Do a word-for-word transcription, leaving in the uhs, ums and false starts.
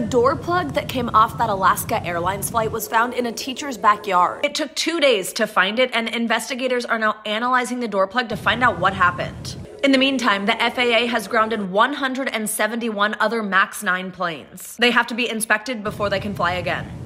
The door plug that came off that Alaska Airlines flight was found in a teacher's backyard. It took two days to find it, and investigators are now analyzing the door plug to find out what happened. In the meantime, the F A A has grounded one hundred seventy-one other max nine planes. They have to be inspected before they can fly again.